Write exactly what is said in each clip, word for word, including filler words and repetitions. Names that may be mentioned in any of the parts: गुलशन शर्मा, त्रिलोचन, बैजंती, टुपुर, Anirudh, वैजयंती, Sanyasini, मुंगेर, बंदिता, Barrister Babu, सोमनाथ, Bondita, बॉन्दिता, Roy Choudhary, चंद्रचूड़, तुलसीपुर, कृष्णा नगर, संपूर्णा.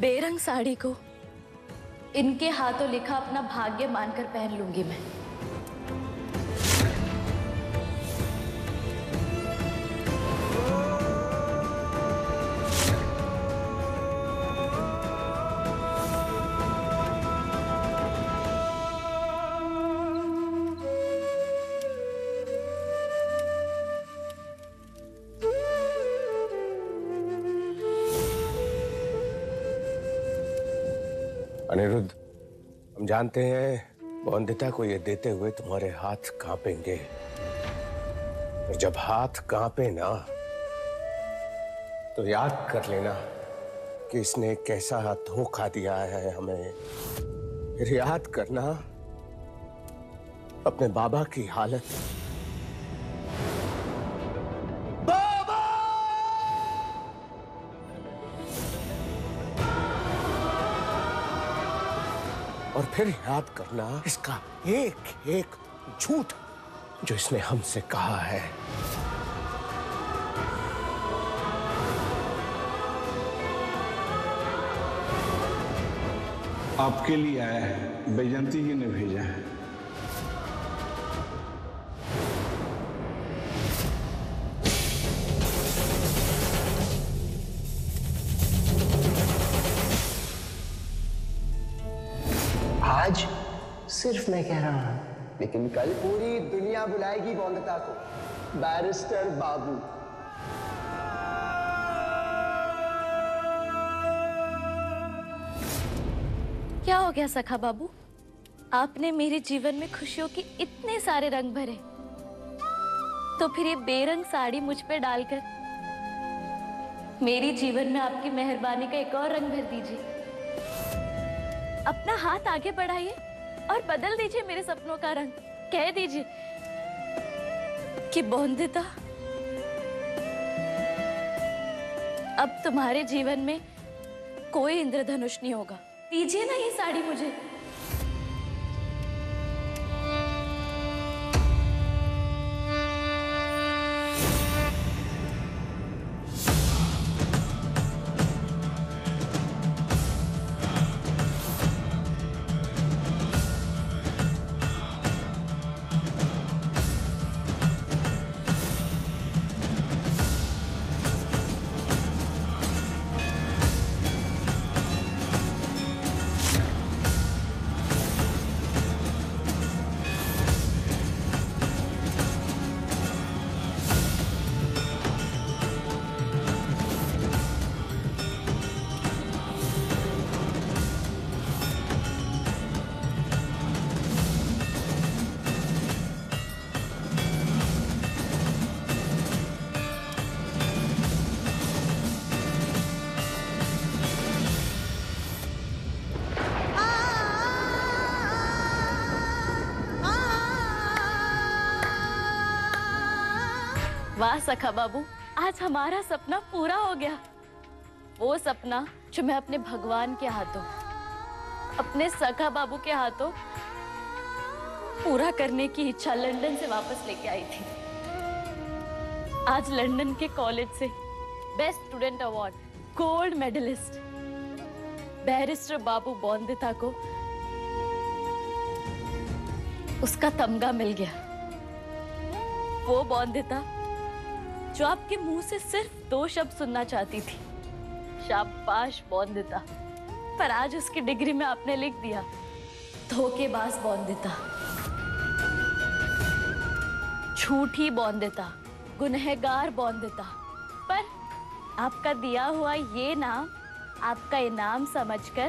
बेरंग साड़ी को इनके हाथों लिखा अपना भाग्य मानकर पहन लूंगी मैं। अनिरुद्ध, हम जानते हैं बॉन्दिता को ये देते हुए तुम्हारे हाथ कांपेंगे, और जब हाथ कांपे ना तो याद कर लेना कि इसने कैसा धोखा दिया है हमें। फिर याद करना अपने बाबा की हालत। और फिर याद करना इसका एक एक झूठ जो इसने हमसे कहा है। आपके लिए आया है, बैजंती जी ने भेजा है। सिर्फ मैं कह रहा हूं, लेकिन कल पूरी दुनिया बुलाएगी बॉन्दिता को बैरिस्टर बाबू। क्या हो गया सखा बाबू? आपने मेरे जीवन में खुशियों के इतने सारे रंग भरे, तो फिर ये बेरंग साड़ी मुझ पे डालकर मेरे जीवन में आपकी मेहरबानी का एक और रंग भर दीजिए। अपना हाथ आगे बढ़ाइए और बदल दीजिए मेरे सपनों का रंग। कह दीजिए कि बॉन्दिता, अब तुम्हारे जीवन में कोई इंद्रधनुष नहीं होगा। दीजिए ना ये साड़ी मुझे। वाह सखा बाबू, आज हमारा सपना पूरा हो गया। वो सपना जो मैं अपने भगवान के हाथों, अपने सखा बाबू के हाथों पूरा करने की इच्छा लंदन से वापस लेके आई थी। आज लंदन के कॉलेज से best student award, gold medallist barrister Babu बॉन्दिता को उसका तमगा मिल गया। वो बॉन्दिता जो आपके मुंह से सिर्फ दो शब्द सुनना चाहती थी, शाबाश बॉन्दिता, पर आज उसकी डिग्री में आपने लिख दिया धोखेबाज बॉन्दिता, झूठी बॉन्दिता, गुनहगार बॉन्दिता। पर आपका दिया हुआ ये नाम आपका इनाम समझकर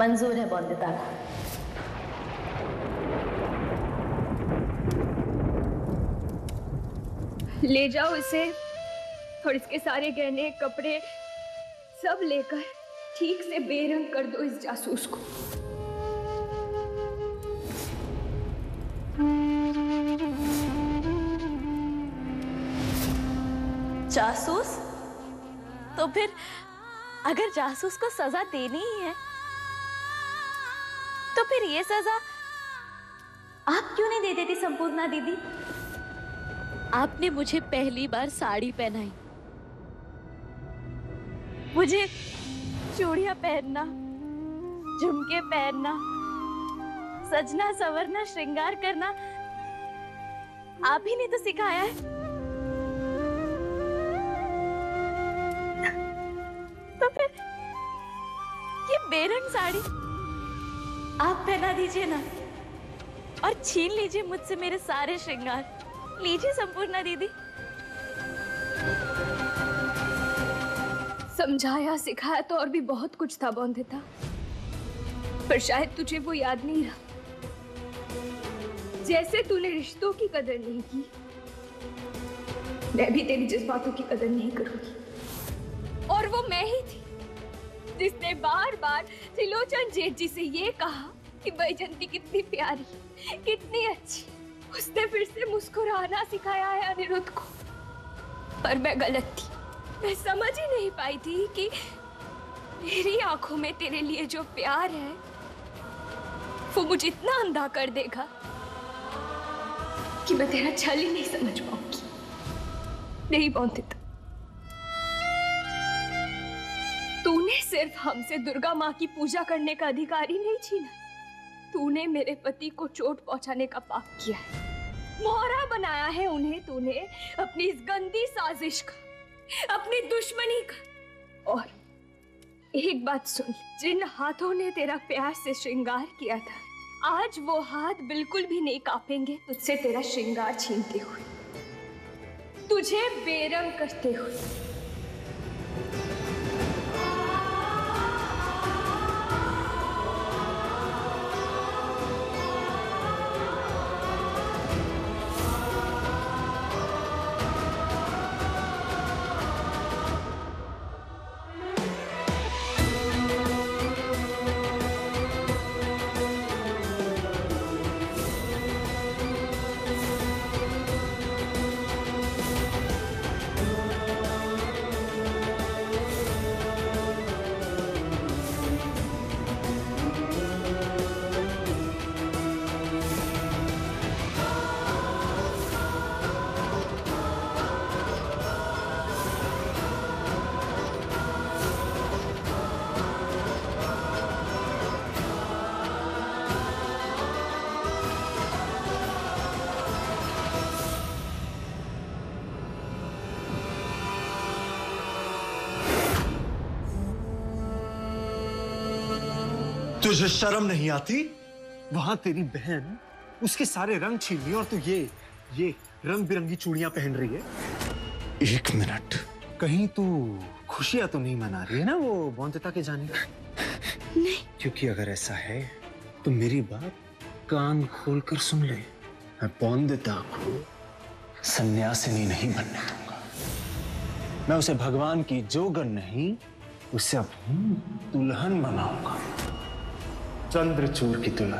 मंजूर है बॉन्दिता को। ले जाओ इसे, और इसके सारे गहने कपड़े सब लेकर ठीक से बेरंग कर दो इस जासूस को। जासूस? तो फिर अगर जासूस को सजा देनी ही है तो फिर ये सजा आप क्यों नहीं दे देती संपूर्णा दीदी? आपने मुझे पहली बार साड़ी पहनाई, मुझे चूड़ियां पहनना, झुमके पहनना, सजना संवरना, श्रृंगार करना आप ही ने तो सिखाया है। तो फिर ये बेरंग साड़ी आप पहना दीजिए ना और छीन लीजिए मुझसे मेरे सारे श्रृंगार। लीजिए संपूर्णा दीदी। समझाया सिखाया तो और भी बहुत कुछ था बॉन्दिता, पर शायद तुझे वो याद नहीं रहा। जैसे तूने रिश्तों की कदर नहीं की, मैं भी तेरी जज्बातों की कदर नहीं करूंगी। और वो मैं ही थी जिसने बार बार त्रिलोचन जेठ जी से ये कहा कि बैजंती कितनी प्यारी, कितनी अच्छी। उसने फिर से मुस्कुराना सिखाया है अनिरुद्ध को, पर मैं गलत थी। मैं समझ ही नहीं पाई थी कि मेरी आंखों में तेरे लिए जो प्यार है वो मुझे इतना अंधा कर देगा कि मैं तेरा छल ही नहीं समझ पाऊंगी। नहीं बॉन्दिता, तूने सिर्फ हमसे दुर्गा माँ की पूजा करने का अधिकार ही नहीं छीना, तूने मेरे पति को चोट पहुंचाने का पाप किया है। मोहरा बनाया है उन्हें तूने अपनी इस गंदी साजिश का, अपनी दुश्मनी का। और एक बात सुन, जिन हाथों ने तेरा प्यार से श्रृंगार किया था, आज वो हाथ बिल्कुल भी नहीं कांपेंगे तुझसे तेरा श्रृंगार छीनते हुए, तुझे बेरंग करते हुए। तुझे शर्म नहीं आती? वहां तेरी बहन उसके सारे रंग छीन लिए और तू ये ये रंग बिरंगी चूड़ियां पहन रही है। एक मिनट, कहीं तू खुशियां तो नहीं मना रही है ना वो बॉन्दिता के जाने का? नहीं, क्योंकि अगर ऐसा है तो मेरी बात कान खोलकर सुन ले। मैं बॉन्दिता को सन्यासिनी नहीं बनने दूंगा। मैं उसे भगवान की जोगन नहीं, उसे अपनी दुल्हन बनाऊंगा, चंद्रचूड़ की तुलना।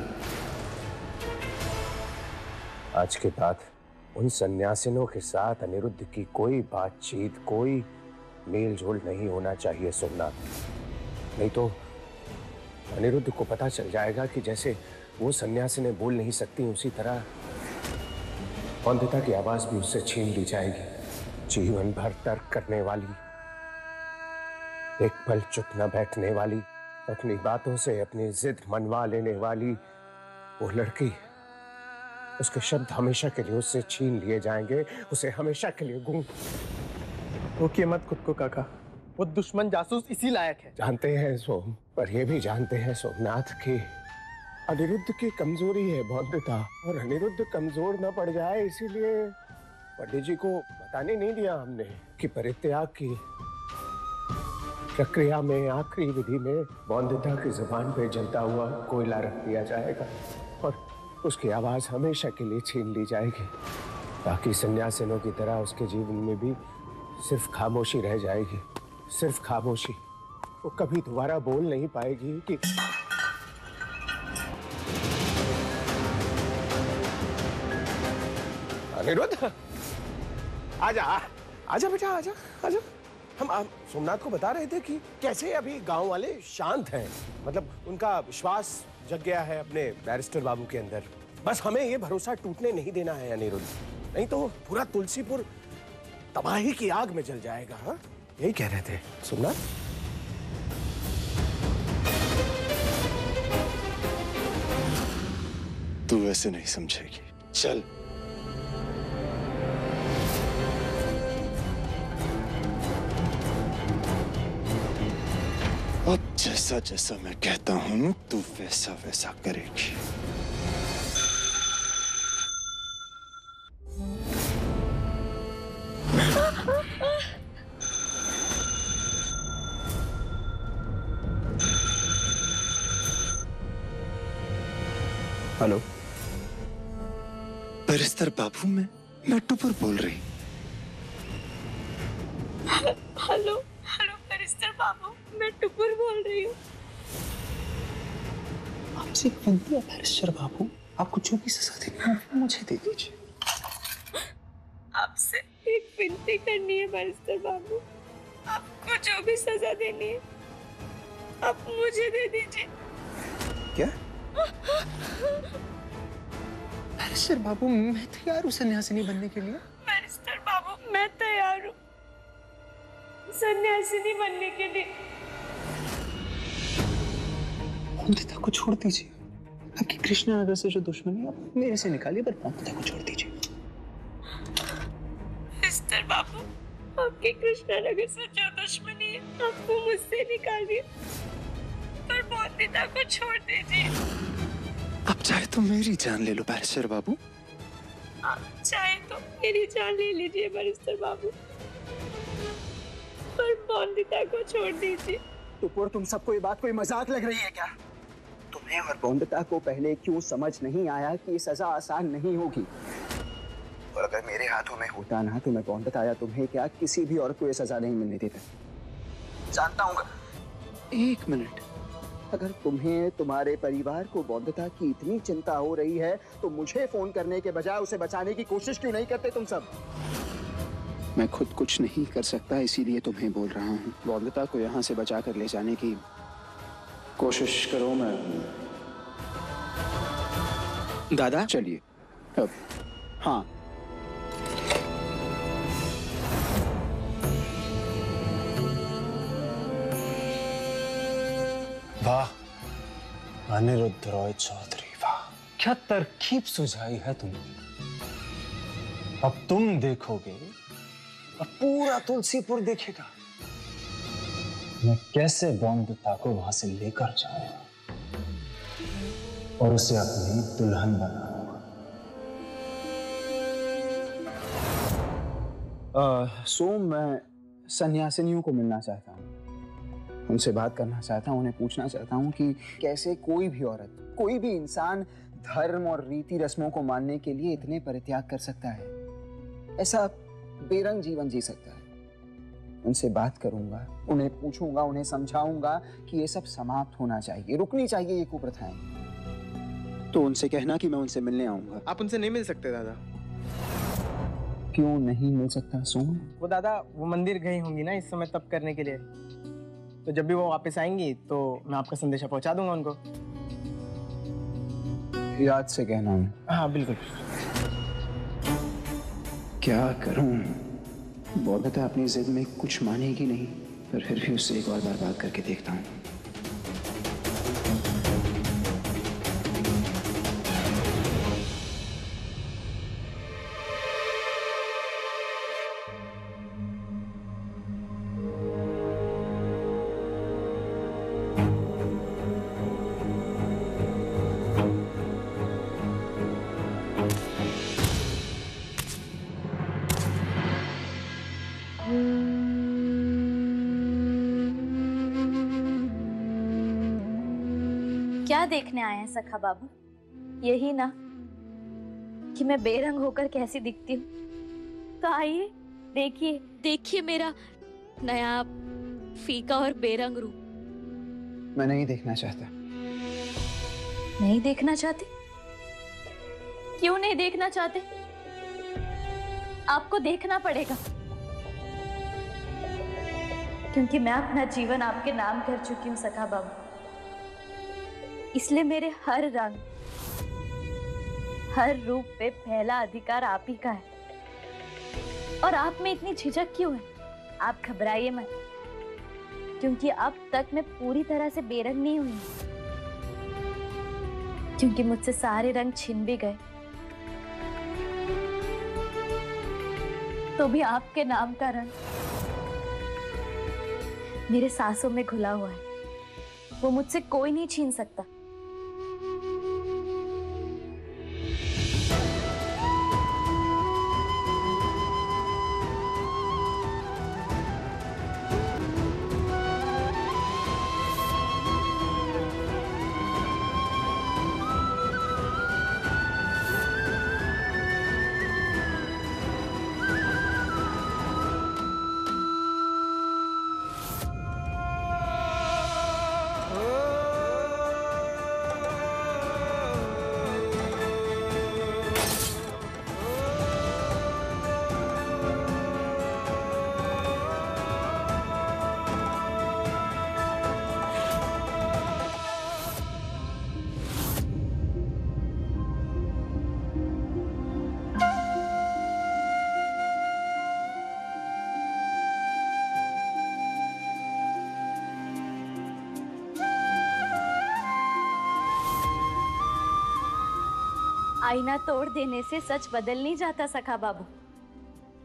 आज के बाद उन सन्यासिनों के साथ अनिरुद्ध की कोई बातचीत, कोई मेल जोल नहीं होना चाहिए सोमनाथ। नहीं तो अनिरुद्ध को पता चल जाएगा कि जैसे वो सन्यासिनें बोल नहीं सकती, उसी तरह बॉन्दिता की आवाज भी उससे छीन ली जाएगी। जीवन भर तर्क करने वाली, एक पल चुप न बैठने वाली, अपनी बातों से अपनी जिद मनवा लेने वाली वो लड़की, उसके शब्द हमेशा के लिए उससे छीन लिए जाएंगे, उसे हमेशा के लिए गूंग। रोकिए मत खुद को काका, वो दुश्मन जासूस इसी लायक है। जानते हैं सोम, पर ये भी जानते हैं सोमनाथ की अनिरुद्ध की कमजोरी है बॉन्दिता, और अनिरुद्ध कमजोर ना पड़ जाए इसीलिए पंडित जी को बताने नहीं दिया हमने कि परित्याग की प्रक्रिया में, आखिरी विधि में बॉन्दिता की जुबान पे जलता हुआ कोयला रख दिया जाएगा और उसकी आवाज हमेशा के लिए छीन ली जाएगी। बाकी सन्यासिनों की तरह उसके जीवन में भी सिर्फ खामोशी रह जाएगी, सिर्फ खामोशी। वो कभी दोबारा बोल नहीं पाएगी कि अनिरुद्ध आजा, आजा बेटा, आजा आजा। हम आप सोमनाथ को बता रहे थे कि कैसे अभी गांव वाले शांत हैं, मतलब उनका विश्वास जग गया है अपने बैरिस्टर बाबू के अंदर। बस हमें ये भरोसा टूटने नहीं देना है अनिरुद्ध, नहीं तो पूरा तुलसीपुर तबाही की आग में जल जाएगा। हाँ, यही कह रहे थे सोमनाथ। तू ऐसे नहीं समझेगी। चल अब जैसा जैसा मैं कहता हूं तू वैसा वैसा करेगी। हेलो बैरिस्टर बाबू, में मैं टुपुर बोल रही। हेलो हेलो बैरिस्टर बाबू, मैं टुपुर बोल रही हूँ। आपसे एक विनती है बैरिस्टर बाबू, आपको जो भी सजा देनी मुझे दे दीजिए। आपसे एक विनती करनी है बैरिस्टर बाबू, आपको जो भी सजा देनी है आप मुझे दे दीजिए। क्या बैरिस्टर बाबू, मैं तैयार हूँ सन्यासिनी बनने के लिए। बैरिस्टर बाबू, मैं तैयार हूँ सन्यासिनी बनने के लिए। बंदिता को छोड़ दीजिए। आपकी कृष्णा नगर से जो दुश्मनी है आप मेरे से निकालिए, पर बंदिता को छोड़ दीजिए। बैरिस्टर बाबू, आपकी कृष्णा नगर से जो दुश्मनी है आपको मुझसे निकालिए, पर बंदिता को छोड़ दीजिए। आप चाहे तो मेरी जान ले लो बैरिस्टर बाबू। आप चाहे तो मेरी जान ले लीजिए बैरिस्टर बाबू, पर बॉन्डिता को छोड़ दीजिए। टुपुर, तुम सबको ये बात कोई मजाक लग रही है क्या? तुम्हें और बॉन्डिता को पहले क्यों समझ नहीं आया कि ये सजा आसान नहीं होगी? और अगर मेरे हाथों में होता ना तो मैं बॉन्डिता या तुम्हें क्या किसी भी और को ये सजा नहीं मिलने देता। जानता हूँ। एक मिनट, अगर तुम्हें तुम्हारे परिवार को बॉन्दिता की इतनी चिंता हो रही है तो मुझे फोन करने के बजाय उसे बचाने की कोशिश क्यों नहीं करते तुम सब? मैं खुद कुछ नहीं कर सकता, इसीलिए तुम्हें बोल रहा हूँ। बॉन्दिता को यहाँ से बचा कर ले जाने की कोशिश करो। मैं दादा, चलिए अब। हाँ, वाह अनिरुद्ध रॉय चौधरी, वाह क्या तरकीब सुझाई है तुमने। अब तुम देखोगे और पूरा तुलसीपुर देखेगा मैं कैसे बॉन्दिता को वहां से लेकर जाऊंगा और उसे अपनी दुल्हन बनाऊंगा। सोम, मैं सन्यासिनियों को मिलना चाहता हूँ, उनसे बात करना चाहता हूँ, उन्हें पूछना चाहता हूँ कि कैसे कोई भी औरत, कोई भी इंसान धर्म और रीति रस्मों को मानने के लिए इतने परित्याग कर सकता है, ऐसा बेरंग जीवन जी सकता है। उनसे बात करूँगा, उन्हें पूछूंगा, उन्हें समझाऊंगा कि ये सब समाप्त होना चाहिए, रुकनी चाहिए ये कुप्रथाएं। तो उनसे कहना कि मैं उनसे मिलने आऊँगा। आप उनसे नहीं मिल सकते दादा। क्यों नहीं मिल सकता सोम? वो दादा वो मंदिर गई होंगी ना इस समय तप करने के लिए, तो जब भी वो वापस आएंगी तो मैं आपका संदेशा पहुंचा दूंगा उनको। याद से कहना है। हाँ बिल्कुल। क्या करूं, बॉन्दिता अपनी जिद में कुछ मानेगी नहीं, पर फिर भी उससे एक और बार बात करके देखता हूँ। क्या देखने आए हैं सखा बाबू? यही ना कि मैं बेरंग होकर कैसी दिखती हूँ, तो आइए देखिए, देखिए मेरा नया फीका और बेरंग रूप। मैं नहीं देखना चाहता। नहीं देखना चाहती? क्यों नहीं देखना चाहते? आपको देखना पड़ेगा, क्योंकि मैं अपना जीवन आपके नाम कर चुकी हूँ सखा बाबू। इसलिए मेरे हर रंग, हर रूप पे पहला अधिकार आप ही का है। और आप में इतनी झिझक क्यों है? आप घबराइए मत, क्योंकि अब तक मैं पूरी तरह से बेरंग नहीं हुई। क्योंकि मुझसे सारे रंग छिन भी गए तो भी आपके नाम का रंग मेरे सांसों में घुला हुआ है। वो मुझसे कोई नहीं छीन सकता। आईना तोड़ देने से सच बदल नहीं जाता सखा बाबू।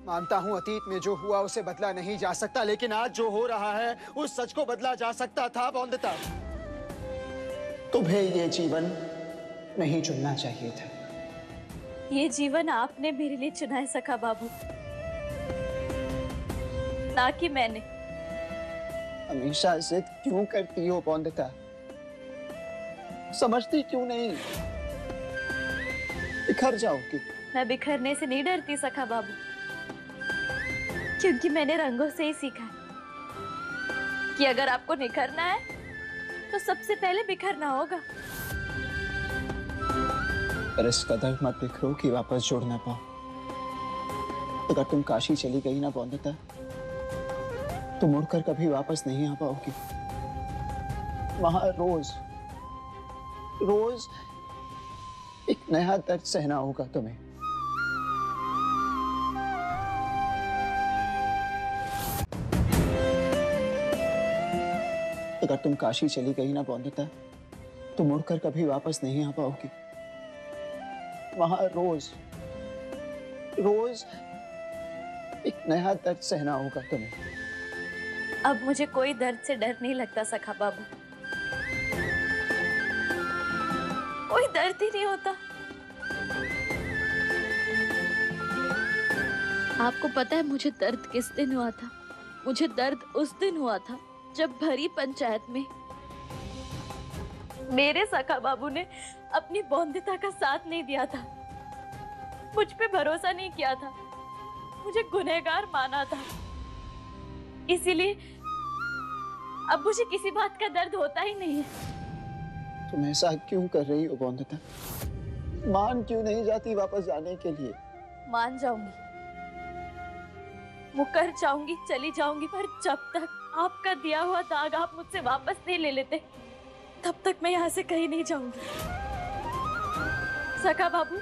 मानता हूँ अतीत में जो हुआ उसे बदला नहीं जा सकता, लेकिन आज जो हो रहा है उस सच को बदला जा सकता था। बोंदिता, तुम्हें ये जीवन नहीं चुनना चाहिए था। ये जीवन आपने मेरे लिए चुना है सखा बाबू, ना कि मैंने। हमेशा जिद क्यों करती हो बोंदिता? समझती क्यों नहीं? बिखर जाओगी। मैं बिखरने से नहीं डरती सखा बाबू, क्योंकि मैंने रंगों से ही सीखा कि अगर आपको निखरना है तो सबसे पहले बिखरना होगा। पर इस कदर मत बिखरो कि वापस जुड़ ना पाओ। अगर तुम काशी चली गई ना बोंदिता, तो मुड़कर कभी वापस नहीं आ पाओगी। वहां रोज रोज एक नया दर्द सहना होगा तुम्हें। अगर तुम काशी चली गई ना बोंदिता, तो मुड़कर कभी वापस नहीं आ पाओगी। वहां रोज रोज एक नया दर्द सहना होगा तुम्हें। अब मुझे कोई दर्द से डर नहीं लगता सखा बाबू। कोई दर्द ही नहीं होता। आपको पता है मुझे दर्द किस दिन हुआ था? मुझे दर्द उस दिन हुआ था जब भरी पंचायत में मेरे सखा बाबू ने अपनी बोंदिता का साथ नहीं दिया था, मुझ पे भरोसा नहीं किया था, मुझे गुनहगार माना था। इसीलिए अब मुझे किसी बात का दर्द होता ही नहीं है। तुम ऐसा क्यों कर रही हो बोंदिता? मान क्यों नहीं जाती वापस जाने के लिए? मान जाऊंगी, मुकर जाऊंगी, चली जाऊंगी, पर जब तक आपका दिया हुआ दाग आप मुझसे वापस नहीं ले लेते, तब तक मैं यहाँ से कहीं नहीं जाऊंगी। सखा बाबू,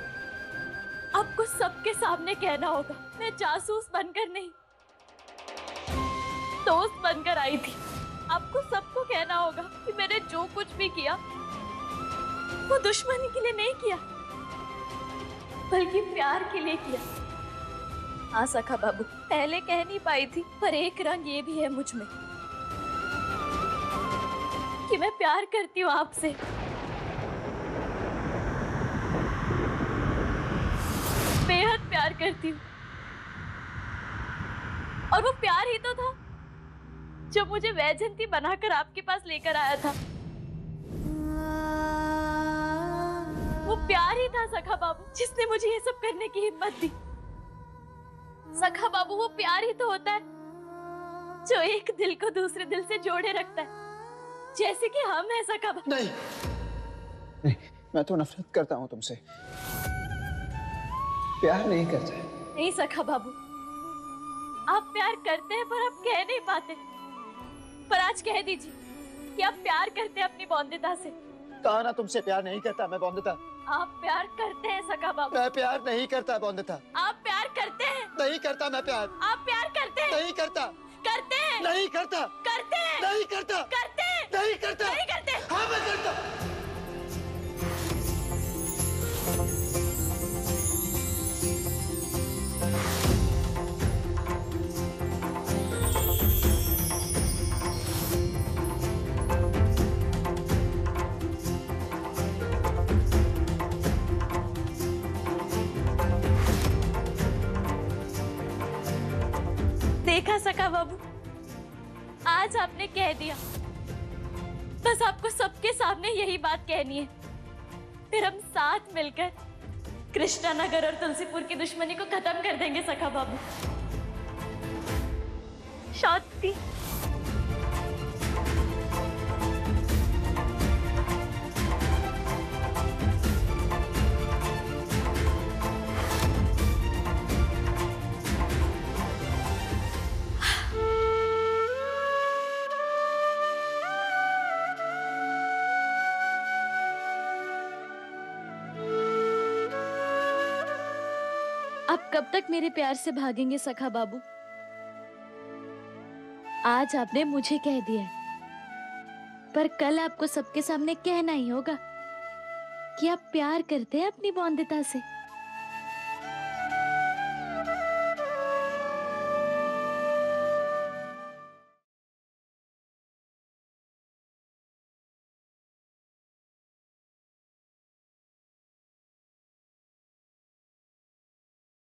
आपको सबके सामने कहना होगा, मैं जासूस बनकर नहीं, दोस्त बनकर आई थी। आपको सबको कहना होगा कि मैंने जो कुछ भी किया वो दुश्मनी के लिए नहीं किया, बल्कि प्यार के लिए किया। हाँ सखा बाबू, पहले कह नहीं पाई थी, पर एक रंग ये भी है मुझ में कि मैं प्यार करती हूँ आपसे। बेहद प्यार करती हूँ। और वो प्यार ही तो था जो मुझे वैजयंती बनाकर आपके पास लेकर आया था। वो प्यार ही था सखा बाबू जिसने मुझे ये सब करने की हिम्मत दी। सखा बाबू, वो प्यार ही तो होता है जो एक दिल को दूसरे दिल से जोड़े रखता है, जैसे कि हम हैं सखा बाबू। नहीं, नहीं, मैं तो नफरत करता हूँ तुमसे, प्यार नहीं करता। नहीं सखा बाबू, आप प्यार करते हैं पर आप कह नहीं पाते, पर आज कह दीजिए कि आप प्यार करते हैं अपनी बोंदिता से। कहा ना तुमसे प्यार नहीं करता मैं बोंदिता। आप प्यार करते हैं सखा बाबू। मैं प्यार नहीं करता बोंदिता। आप प्यार करते हैं। नहीं करता मैं प्यार। आप प्यार करते हैं। नहीं करता। करते हैं। नहीं करता। करते हैं। नहीं करता। करते हैं। नहीं करता। नहीं करते। हाँ मैं करता। का बाबू, आज आपने कह दिया, बस आपको सबके सामने यही बात कहनी है, फिर हम साथ मिलकर कृष्णानगर और तुलसीपुर की दुश्मनी को खत्म कर देंगे सखा बाबू। शांति। आप कब तक मेरे प्यार से भागेंगे सखा बाबू? आज आपने मुझे कह दिया, पर कल आपको सबके सामने कहना ही होगा कि आप प्यार करते हैं अपनी बोंदिता से।